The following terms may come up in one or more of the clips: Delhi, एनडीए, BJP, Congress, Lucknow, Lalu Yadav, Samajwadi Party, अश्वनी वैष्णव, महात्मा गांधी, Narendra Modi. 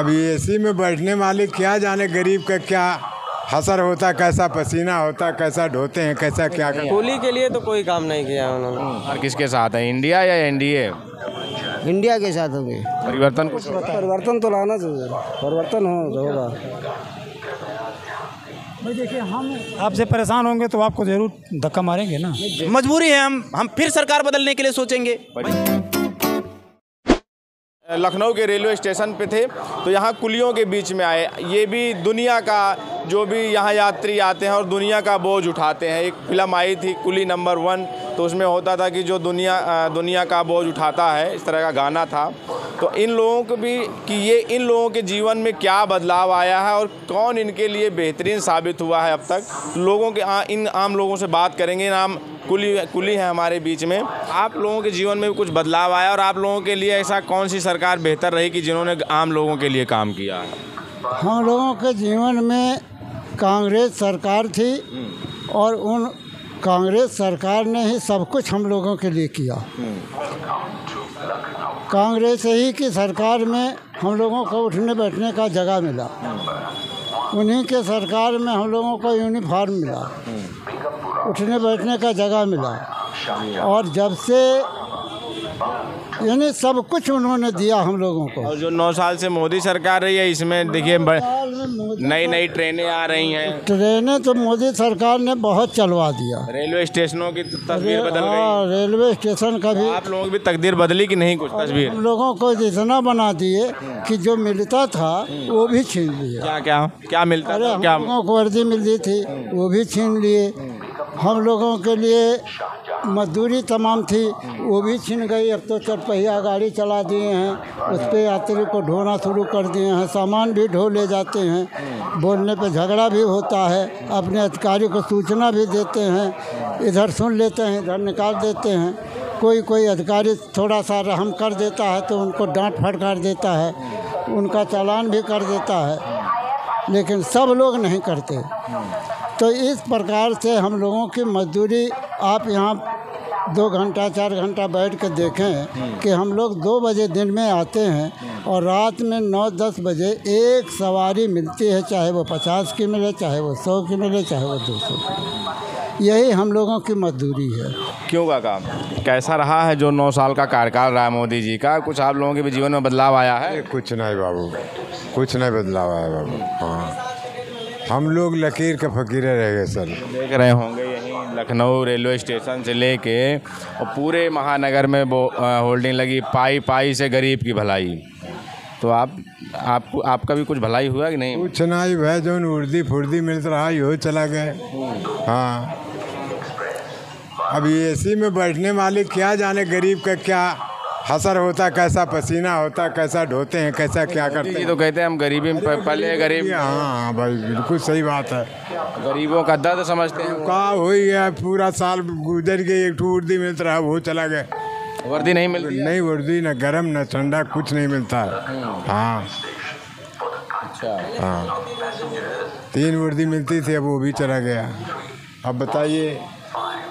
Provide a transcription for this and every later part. अब एसी में बैठने वाले क्या जाने गरीब का क्या हसर होता, कैसा पसीना होता, कैसा ढोते हैं, कैसा क्या करते हैं। होली के लिए तो कोई काम नहीं किया उन्होंने। और किसके साथ है, इंडिया या एनडीए? इंडिया के साथ होगी। परिवर्तन कुछ परिवर्तन तो लाना चाहिए, परिवर्तन होगा। भाई देखिए, हम आपसे परेशान होंगे तो आपको जरूर धक्का मारेंगे ना, मजबूरी है। हम फिर सरकार बदलने के लिए सोचेंगे। लखनऊ के रेलवे स्टेशन पे थे तो यहाँ कुलियों के बीच में आए। ये भी दुनिया का, जो भी यहाँ यात्री आते हैं और दुनिया का बोझ उठाते हैं। एक फिल्म आई थी कुली नंबर 1, तो उसमें होता था कि जो दुनिया का बोझ उठाता है, इस तरह का गाना था। तो इन लोगों को भी कि ये इन लोगों के जीवन में क्या बदलाव आया है और कौन इनके लिए बेहतरीन साबित हुआ है अब तक। लोगों के इन आम लोगों से बात करेंगे, आम कुली है हमारे बीच में। आप लोगों के जीवन में भी कुछ बदलाव आया और आप लोगों के लिए ऐसा कौन सी सरकार बेहतर रही कि जिन्होंने आम लोगों के लिए काम किया है? हम लोगों के जीवन में कांग्रेस सरकार थी और उन कांग्रेस सरकार ने ही सब कुछ हम लोगों के लिए किया। कांग्रेस ही की सरकार में हम लोगों को उठने बैठने का जगह मिला, उन्हीं के सरकार में हम लोगों को यूनिफॉर्म मिला, उठने बैठने का जगह मिला। और जब से यानी सब कुछ उन्होंने दिया हम लोगों को। और जो 9 साल से मोदी सरकार रही है, इसमें देखिए नई नई ट्रेनें आ रही हैं। ट्रेनें तो मोदी सरकार ने बहुत चलवा दिया। रेलवे स्टेशनों की तस्वीर बदल गई। रेलवे स्टेशन का भी आप लोगों की तकदीर बदली कि नहीं? कुछ तस्वीर हम लोगों को इतना बना दिए कि जो मिलता था वो भी छीन लिया। क्या क्या क्या मिलता था? क्या लोगों को वर्दी मिलती थी वो भी छीन लिए। हम लोगों के लिए मजदूरी तमाम थी वो भी छीन गई। अब तो 4 पहिया गाड़ी चला दिए हैं, उस पर यात्री को ढोना शुरू कर दिए हैं, सामान भी ढो ले जाते हैं। बोलने पे झगड़ा भी होता है, अपने अधिकारी को सूचना भी देते हैं, इधर सुन लेते हैं इधर निकाल देते हैं। कोई कोई अधिकारी थोड़ा सा रहम कर देता है तो उनको डांट फटकार देता है, उनका चालान भी कर देता है, लेकिन सब लोग नहीं करते। तो इस प्रकार से हम लोगों की मजदूरी, आप यहाँ 2 घंटा 4 घंटा बैठ कर देखें कि हम लोग 2 बजे दिन में आते हैं और रात में 9-10 बजे एक सवारी मिलती है, चाहे वो 50 की मिले, चाहे वो 100 की मिले, चाहे वो 200 की। यही हम लोगों की मजदूरी है। क्यों काका, कैसा रहा है जो 9 साल का कार्यकाल रहा मोदी जी का? कुछ आप लोगों के भी जीवन में बदलाव आया है? कुछ नहीं बाबू, कुछ नहीं बदलाव आया बाबू। हाँ, हम लोग लकीर के फकीरे रह गए सर। देख रहे होंगे यहीं लखनऊ रेलवे स्टेशन से लेके और पूरे महानगर में वो होल्डिंग लगी, पाई पाई से गरीब की भलाई। तो आपको आपका भी कुछ भलाई हुआ कि नहीं? कुछ नहीं भाई, जो उर्दी फुर्दी मिलता रहा यो चला गए। हाँ, अब एसी में बैठने वाले क्या जाने गरीब का क्या हसर होता, कैसा पसीना होता, कैसा ढोते हैं, कैसा क्या करते हैं। तो कहते हैं हम गरीबी में पले गरीब। हाँ भाई, बिल्कुल सही बात है। गरीबों का दर्द समझते हैं। का हो गया, पूरा साल गुजर गया, एक वर्दी मिलता रहा वो चला गया। वर्दी नहीं मिलती, नहीं वर्दी, ना गर्म ना ठंडा, कुछ नहीं मिलता है। हाँ अच्छा, हाँ 3 वर्दी मिलती थी, अब वो भी चला गया। अब बताइए,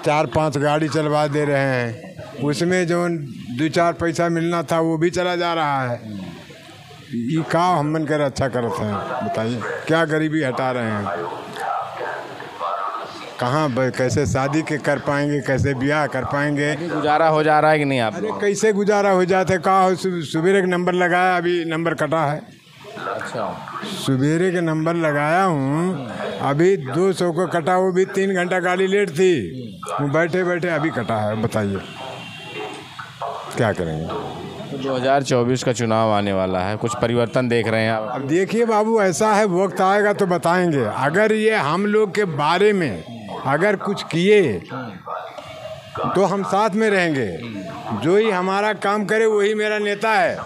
4-5 गाड़ी चलवा दे रहे हैं, उसमें जो 2-4 पैसा मिलना था वो भी चला जा रहा है। ये का हम मन कर अच्छा करते हैं, बताइए क्या गरीबी हटा रहे हैं? कहाँ कैसे शादी के कर पाएंगे, कैसे ब्याह कर पाएंगे? गुजारा हो जा रहा है कि नहीं आप? अरे कैसे गुजारा हो जाते, कहाँ सुबेरे का नंबर लगाया, अभी नंबर कटा है। अच्छा, सुबेरे के नंबर लगाया हूँ, अभी 200 को कटा, वो भी 3 घंटा गाड़ी लेट थी, बैठे बैठे अभी कटा है। बताइए क्या करेंगे? तो 2024 का चुनाव आने वाला है, कुछ परिवर्तन देख रहे हैं आप? अब देखिए बाबू, ऐसा है वक्त आएगा तो बताएंगे। अगर ये हम लोग के बारे में अगर कुछ किए तो हम साथ में रहेंगे। जो ही हमारा काम करे वही मेरा नेता है,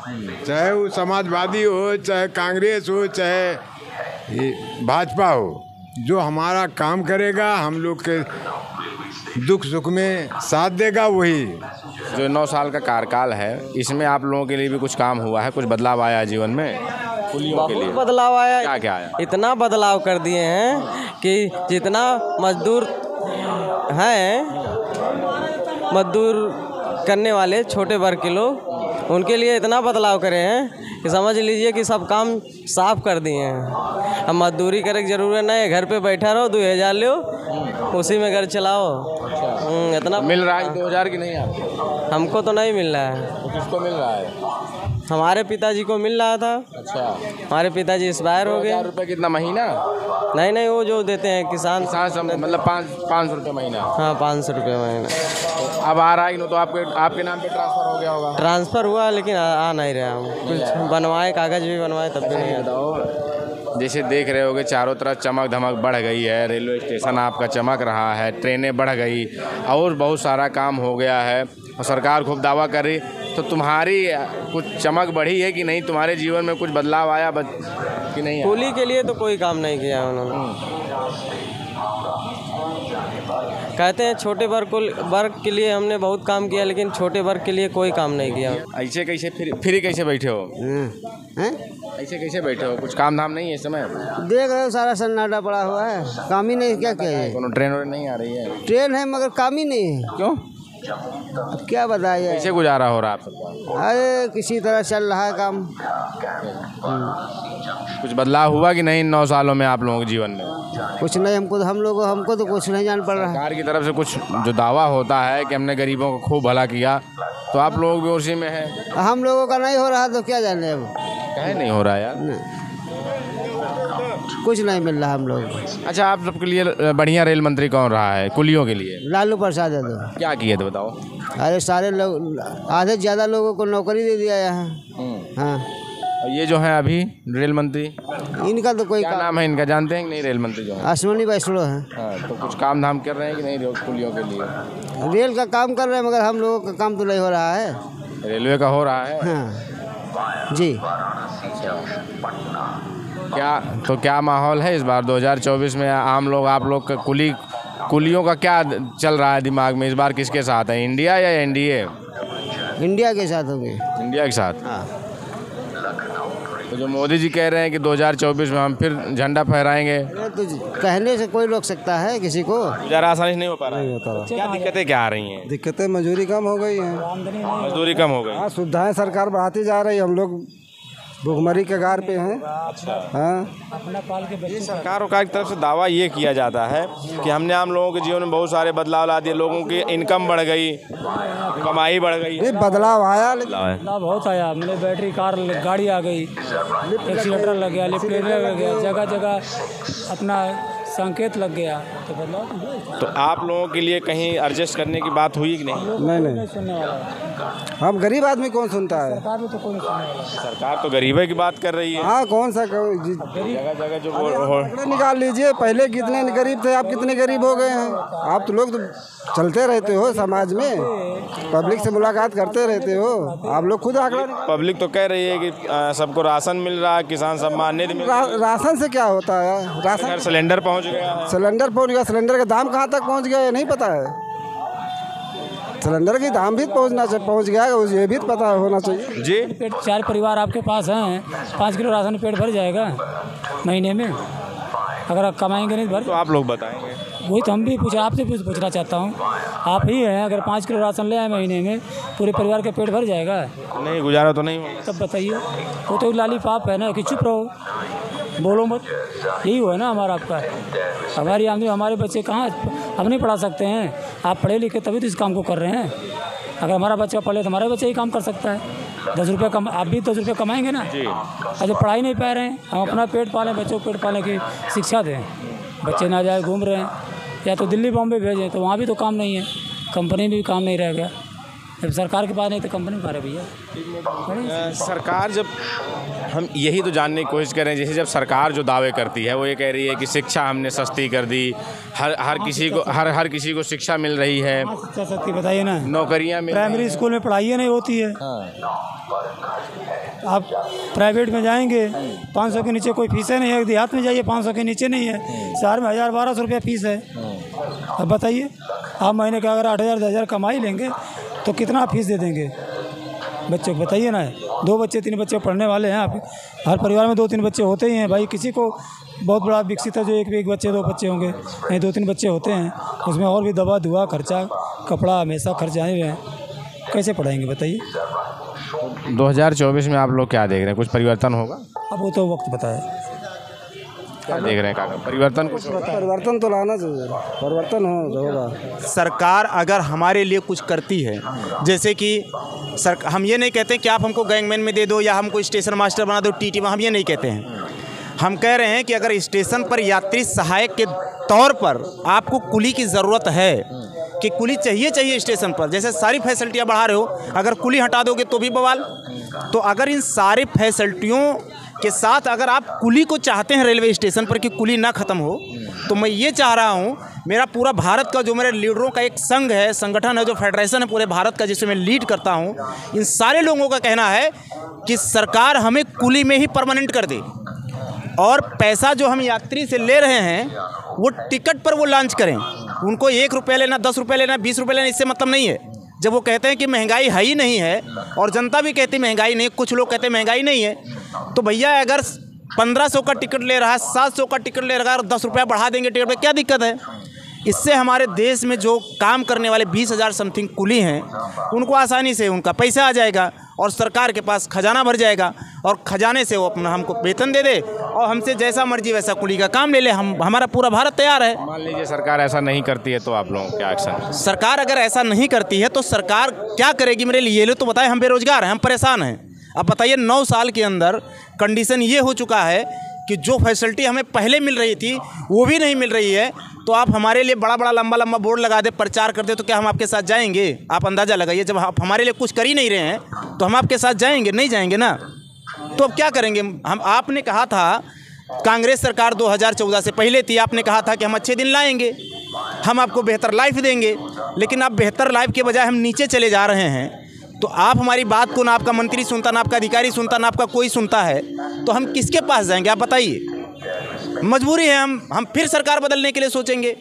चाहे वो समाजवादी हो, चाहे कांग्रेस हो, चाहे भाजपा हो। जो हमारा काम करेगा, हम लोग के दुख सुख में साथ देगा वही। जो 9 साल का कार्यकाल है, इसमें आप लोगों के लिए भी कुछ काम हुआ है, कुछ बदलाव आया जीवन में? कुलियों के लिए बदलाव आया। क्या क्या आया? इतना बदलाव कर दिए हैं कि जितना मजदूर हैं, मजदूर करने वाले छोटे वर्ग के लोग, उनके लिए इतना बदलाव करे हैं कि समझ लीजिए कि सब काम साफ कर दिए हैं। अब मजदूरी करे की जरूरत नहीं है, घर पे बैठा रहो, 2000 लो, उसी में घर चलाओ। इतना मिल रहा है 2000 की नहीं आपको? हमको तो नहीं मिल रहा है। किसको मिल रहा है? हमारे पिताजी को मिल रहा था। अच्छा, हमारे पिताजी एक्सपायर हो गए। 2000 रुपये कितना महीना? नहीं, वो जो देते हैं किसान, मतलब 500 रुपये महीना। हाँ, 500 रुपये महीना। तो अब आ रहा है तो आपके नाम पे ट्रांसफर हो गया होगा? ट्रांसफ़र हुआ, लेकिन आ नहीं रहा हम। कुछ बनवाए, कागज़ भी बनवाए, तब भी नहीं आता। जैसे देख रहे होगे चारों तरफ चमक धमक बढ़ गई है, रेलवे स्टेशन आपका चमक रहा है, ट्रेनें बढ़ गई और बहुत सारा काम हो गया है और सरकार खूब दावा कर रही। तो तुम्हारी कुछ चमक बढ़ी है कि नहीं? तुम्हारे जीवन में कुछ बदलाव आया कि नहीं? होली के लिए तो कोई काम नहीं किया उन्होंने। कहते हैं छोटे वर्ग के लिए हमने बहुत काम किया, लेकिन छोटे वर्ग के लिए कोई काम नहीं किया। ऐसे कैसे फ्री कैसे बैठे हो? ऐसे कैसे बैठे हो? कुछ काम धाम नहीं है इस समय? देख रहे हो सारा सन्नाटा पड़ा हुआ है, काम ही नहीं। क्या क्या ट्रेन नहीं आ रही है? ट्रेन है मगर काम ही नहीं है। क्यों? क्या बताइए, कैसे गुजारा हो रहा है आपका? अरे किसी तरह चल रहा है काम। कुछ बदलाव हुआ कि नहीं 9 सालों में आप लोगों के जीवन में? कुछ नहीं, हमको तो कुछ नहीं जान पड़ रहा है। सरकार की तरफ से कुछ जो दावा होता है कि हमने गरीबों को खूब भला किया, तो आप लोग भी उसी में हैं। हम लोगों का नहीं हो रहा तो क्या जाने, अब कहीं नहीं हो रहा यार, कुछ नहीं मिल रहा हम लोग। अच्छा, आप सबके लिए बढ़िया रेल मंत्री कौन रहा है कुलियों के लिए? लालू प्रसाद यादव। क्या किए थे बताओ? अरे सारे लोग, आधे ज़्यादा लोगों को नौकरी दे दिया यहाँ। हाँ, और ये जो है अभी रेल मंत्री, इनका तो कोई क्या नाम है इनका, जानते हैं कि नहीं? रेल मंत्री जो है अश्वनी वैष्णव है। हाँ, तो कुछ काम धाम कर रहे हैं कि नहीं कुलियों के लिए? रेल का काम कर रहे हैं मगर हम लोगों का काम तो नहीं हो रहा है। रेलवे का हो रहा है जी। क्या माहौल है इस बार 2024 में? आम लोग, आप लोग का, कुलियों का क्या चल रहा है दिमाग में? इस बार किसके साथ है, इंडिया या एनडीए? इंडिया के साथ होंगे। इंडिया के साथ। हाँ, तो जो मोदी जी कह रहे हैं कि 2024 में हम फिर झंडा फहराएंगे, तो कहने से कोई रोक सकता है किसी को? ज़रा आसानी से नहीं हो पा रहा है। क्या दिक्कतें क्या आ रही हैं? दिक्कतें मजदूरी कम हो गई है। मजदूरी कम हो गई, सुविधाएँ सरकार बढ़ाती जा रही है, हम लोग भुखमरी कगार पे हैं। हाँ, सरकार का एक तरफ से दावा ये किया जाता है कि हमने आम लोगों के जीवन में बहुत सारे बदलाव ला दिए, लोगों की इनकम बढ़ गई, कमाई बढ़ गई। ये बदलाव आया, बदलाव बहुत आया। मेरे बैटरी कार गाड़ी आ गई, एक्सीटर लग गया, लिफ्ट लग गया, जगह जगह अपना संकेत लग गया। तो बदलाव तो आप लोगों के लिए कहीं एडजस्ट करने की बात हुई कि नहीं? नहीं सुनने वाला, हम गरीब आदमी कौन सुनता है? सरकार में तो कौन सुनने वाला, सरकार तो गरीबों की बात कर रही है। हाँ, कौन सा जगह जगह जो निकाल लीजिए, पहले कितने गरीब थे, आप कितने गरीब हो गए हैं। आप तो लोग तो चलते रहते हो समाज में, पब्लिक से मुलाकात करते रहते हो, आप लोग खुद आंकड़ा। पब्लिक तो कह रही है कि सबको राशन मिल रहा है, किसान सम्मान निधि। राशन से क्या होता है? राशन सिलेंडर पहुँच गया, सिलेंडर पहुँच गया। सिलेंडर का दाम कहाँ तक पहुँच गया ये नहीं पता है। सिलेंडर की दाम भी पहुंच गया, ये भी पता होना चाहिए जी। 4 परिवार आपके पास हैं, 5 किलो राशन पेट भर जाएगा महीने में, अगर आप कमाएंगे नहीं भर। तो आप लोग बताएंगे, वही तो हम भी आपसे पूछना चाहता हूँ। आप ही हैं, अगर 5 किलो राशन ले आए महीने में, पूरे परिवार का पेट भर जाएगा? नहीं, गुजारा तो नहीं होगा। तब बताइए, वो तो लालीपाप है ना कि चुप रहो, बोलो मत, यही हुआ ना हमारा आपका। हमारी आमदनी, हमारे बच्चे कहाँ, हम नहीं पढ़ा सकते हैं। आप पढ़े लिखे तभी तो इस काम को कर रहे हैं। अगर हमारा बच्चा पढ़े तो हमारा बच्चा ही काम कर सकता है। 10 रुपये कम, आप भी 10 रुपये कमाएंगे ना। अच्छा, पढ़ाई नहीं पा रहे हैं, हम अपना पेट पालें, बच्चों को पेट पालने की शिक्षा दें, बच्चे ना जाए घूम रहे हैं। या तो दिल्ली बॉम्बे भेजें, तो वहाँ भी तो काम नहीं है, कंपनी में भी काम नहीं रह गया। जब सरकार के पास नहीं तो कंपनी पा रहे भैया। सरकार, जब हम यही तो जानने की कोशिश कर रहे हैं, जैसे जब सरकार जो दावे करती है वो ये कह रही है कि शिक्षा हमने सस्ती कर दी, हर किसी को शिक्षा मिल रही है। शिक्षा सस्ती बताइए ना, नौकरियाँ प्राइमरी स्कूल में पढ़ाई नहीं होती है। आप प्राइवेट में जाएंगे 500 के नीचे कोई फीस है नहीं है, देहात में जाइए 500 के नीचे नहीं है, शहर में 1000-1200 रुपया फीस है। अब बताइए, आप महीने का अगर 8000-10000 कमाई लेंगे तो कितना फीस दे देंगे बच्चों को? बताइए ना, 2 बच्चे 3 बच्चे पढ़ने वाले हैं, आप हर परिवार में 2-3 बच्चे होते ही हैं भाई। किसी को बहुत बड़ा विकसित है जो 1-2 बच्चे होंगे, नहीं 2-3 बच्चे होते हैं, उसमें और भी दवा दुआ खर्चा, कपड़ा हमेशा खर्च आए हुए हैं, कैसे पढ़ाएंगे बताइए? 2024 में आप लोग क्या देख रहे हैं, कुछ परिवर्तन होगा? अब वो तो वक्त बताए, क्या देख रहे हैं काका, परिवर्तन कुछ होगा? परिवर्तन तो लाना चाहिए, परिवर्तन होगा। सरकार अगर हमारे लिए कुछ करती है, जैसे कि हम ये नहीं कहते कि आप हमको गैंगमैन में दे दो या हमको स्टेशन मास्टर बना दो, टीटी, हम ये नहीं कहते हैं। हम कह रहे हैं कि अगर स्टेशन पर यात्री सहायक के तौर पर आपको कुली की ज़रूरत है कि कुली चाहिए स्टेशन पर, जैसे सारी फैसिलिटियाँ बढ़ा रहे हो, अगर कुली हटा दोगे तो भी बवाल। तो अगर इन सारे फैसिलिटियों के साथ अगर आप कुली को चाहते हैं रेलवे स्टेशन पर कि कुली ना ख़त्म हो, तो मैं ये चाह रहा हूँ, मेरा पूरा भारत का जो मेरे लीडरों का एक संघ है, संगठन है, जो फेडरेशन है पूरे भारत का, जिसे मैं लीड करता हूँ, इन सारे लोगों का कहना है कि सरकार हमें कुली में ही परमानेंट कर दे और पैसा जो हम यात्री से ले रहे हैं वो टिकट पर वो लॉन्च करें। उनको 1 रुपया लेना, 10 रुपये लेना, 20 रुपये लेना, इससे मतलब नहीं है। जब वो कहते हैं कि महंगाई है ही नहीं है और जनता भी कहती महंगाई नहीं, कुछ लोग कहते महंगाई नहीं है, तो भैया अगर 1500 का टिकट ले रहा है, 700 का टिकट ले रहा है और 10 रुपया बढ़ा देंगे टिकट पर, क्या दिक्कत है? इससे हमारे देश में जो काम करने वाले 20,000 समथिंग कुली हैं, उनको आसानी से उनका पैसा आ जाएगा और सरकार के पास खजाना भर जाएगा और खजाने से वो अपना हमको वेतन दे दे और हमसे जैसा मर्जी वैसा कुली का काम ले ले, हम, हमारा पूरा भारत तैयार है। मान लीजिए सरकार ऐसा नहीं करती है तो आप लोगों क्या एक्शन? सरकार अगर ऐसा नहीं करती है तो सरकार क्या करेगी मेरे लिए? ये तो बताए, हम बेरोजगार हैं, हम परेशान हैं। अब बताइए 9 साल के अंदर कंडीशन ये हो चुका है कि जो फैसिलिटी हमें पहले मिल रही थी वो भी नहीं मिल रही है, तो आप हमारे लिए बड़ा बड़ा लंबा लंबा बोर्ड लगा दे, प्रचार कर दे, तो क्या हम आपके साथ जाएंगे? आप अंदाज़ा लगाइए, जब आप हमारे लिए कुछ कर ही नहीं रहे हैं तो हम आपके साथ जाएंगे? नहीं जाएंगे ना। तो अब क्या करेंगे हम? आपने कहा था, कांग्रेस सरकार 2014 से पहले थी, आपने कहा था कि हम अच्छे दिन लाएंगे, हम आपको बेहतर लाइफ देंगे, लेकिन आप बेहतर लाइफ के बजाय हम नीचे चले जा रहे हैं। तो आप हमारी बात को ना आपका मंत्री सुनता, ना आपका अधिकारी सुनता, ना आपका कोई सुनता है, तो हम किसके पास जाएंगे? आप बताइए। मजबूरी है, हम फिर सरकार बदलने के लिए सोचेंगे।